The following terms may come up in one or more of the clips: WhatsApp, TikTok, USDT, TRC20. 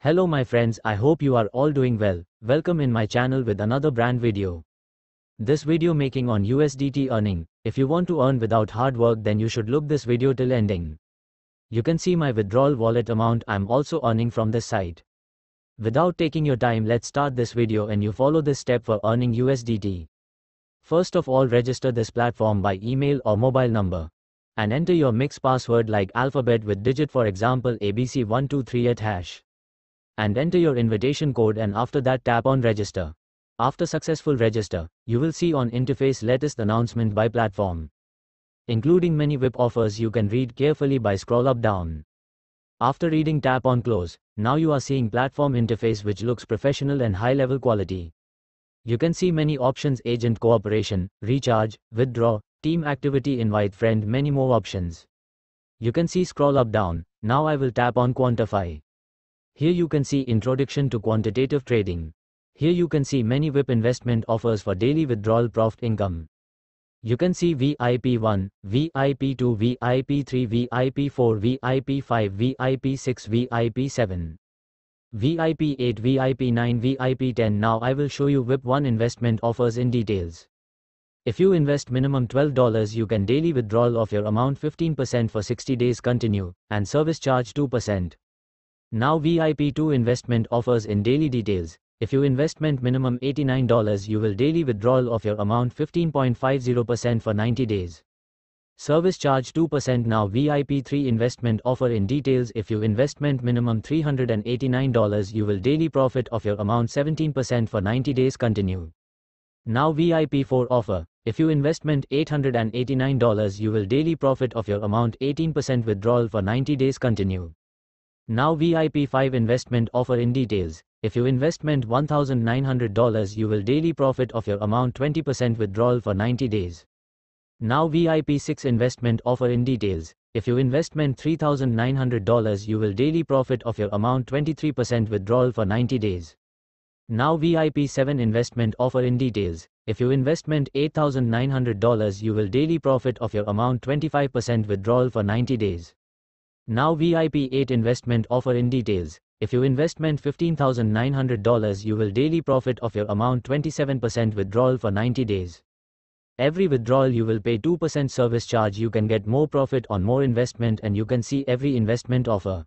Hello my friends, I hope you are all doing well. Welcome in my channel with another brand video. This video making on USDT earning. If you want to earn without hard work, then you should look this video till ending. You can see my withdrawal wallet amount I'm also earning from this site. Without taking your time, let's start this video and you follow this step for earning USDT. First of all, register this platform by email or mobile number. And enter your mix password like alphabet with digit, for example ABC123 at hash. And enter your invitation code and after that tap on register. After successful register, you will see on interface latest announcement by platform. Including many VIP offers you can read carefully by scroll up down. After reading tap on close, now you are seeing platform interface which looks professional and high level quality. You can see many options: agent cooperation, recharge, withdraw, team activity, invite friend, many more options. You can see scroll up down, now I will tap on quantify. Here you can see introduction to quantitative trading. Here you can see many VIP investment offers for daily withdrawal profit income. You can see VIP1, VIP2, VIP3, VIP4, VIP5, VIP6, VIP7, VIP8, VIP9, VIP10. Now I will show you VIP1 investment offers in details. If you invest minimum $12, you can daily withdrawal of your amount 15% for 60 days continue, and service charge 2%. Now VIP2 investment offers in daily details. If you investment minimum $89, you will daily withdrawal of your amount 15.50% for 90 days. Service charge 2%. Now VIP3 investment offer in details. If you investment minimum $389, you will daily profit of your amount 17% for 90 days continue. Now VIP4 offer. If you investment $889, you will daily profit of your amount 18% withdrawal for 90 days continue. Now VIP5 investment offer in details. If you investment $1,900, you will daily profit of your amount 20% withdrawal for 90 days. Now VIP6 investment offer in details. If you investment $3,900, you will daily profit of your amount 23% withdrawal for 90 days. Now VIP7 investment offer in details. If you investment $8,900, you will daily profit of your amount 25% withdrawal for 90 days. Now VIP8 investment offer in details. If you investment $15,900, you will daily profit of your amount 27% withdrawal for 90 days. Every withdrawal you will pay 2% service charge. You can get more profit on more investment and you can see every investment offer.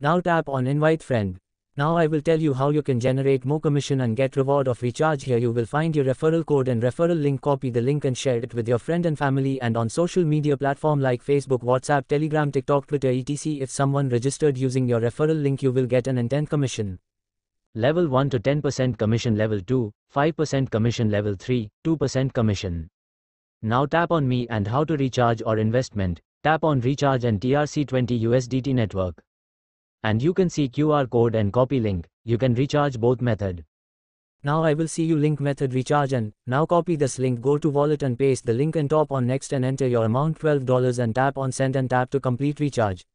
Now tap on invite friend. Now I will tell you how you can generate more commission and get reward of recharge. Here you will find your referral code and referral link. Copy the link and share it with your friend and family and on social media platform like Facebook, WhatsApp, Telegram, TikTok, Twitter, etc. If someone registered using your referral link, you will get an intent commission. Level 1 to 10% commission, level 2, 5% commission, level 3, 2% commission. Now tap on me and how to recharge or investment. Tap on recharge and TRC20 USDT network. And you can see QR code and copy link. You can recharge both method. Now I will see you link method recharge and now copy this link, go to wallet and paste the link and tap on next and enter your amount $12 and tap on send and tap to complete recharge.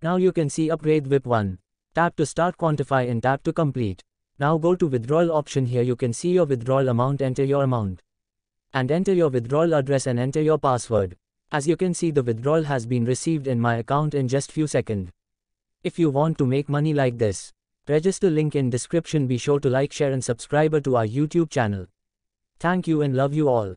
Now you can see upgrade VIP1. Tap to start quantify and tap to complete. Now go to withdrawal option. Here you can see your withdrawal amount, enter your amount. And enter your withdrawal address and enter your password. As you can see, the withdrawal has been received in my account in just few seconds. If you want to make money like this, register link in description. Be sure to like, share and subscribe to our YouTube channel. Thank you and love you all.